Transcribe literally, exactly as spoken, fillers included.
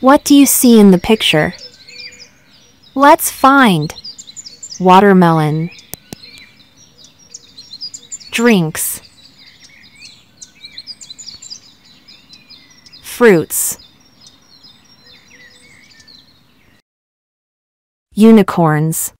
What do you see in the picture? Let's find. Watermelon. Drinks. Fruits. Unicorns.